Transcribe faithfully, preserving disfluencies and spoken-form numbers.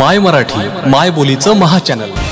My Marathi, माय बोलीचं महाचॅनल।